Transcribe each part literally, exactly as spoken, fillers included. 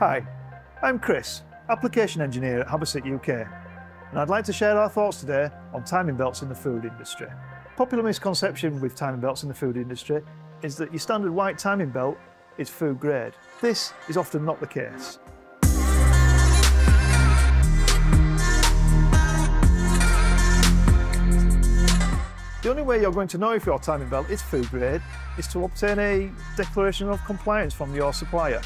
Hi, I'm Chris, Application Engineer at Habasit U K, and I'd like to share our thoughts today on timing belts in the food industry. Popular misconception with timing belts in the food industry is that your standard white timing belt is food grade. This is often not the case. The only way you're going to know if your timing belt is food grade is to obtain a declaration of compliance from your supplier.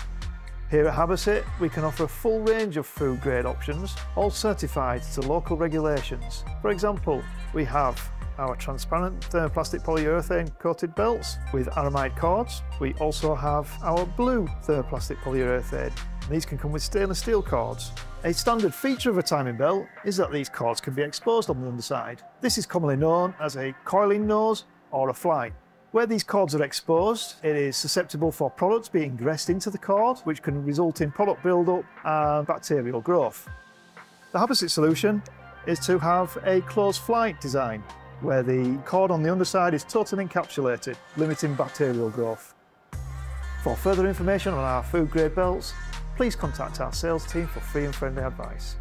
Here at Habasit, we can offer a full range of food grade options, all certified to local regulations. For example, we have our transparent thermoplastic polyurethane coated belts with aramide cords. We also have our blue thermoplastic polyurethane. These can come with stainless steel cords. A standard feature of a timing belt is that these cords can be exposed on the underside. This is commonly known as a coiling nose or a fly. Where these cords are exposed, it is susceptible for products being ingressed into the cord, which can result in product build-up and bacterial growth. The Habasit solution is to have a closed flight design, where the cord on the underside is totally encapsulated, limiting bacterial growth. For further information on our food grade belts, please contact our sales team for free and friendly advice.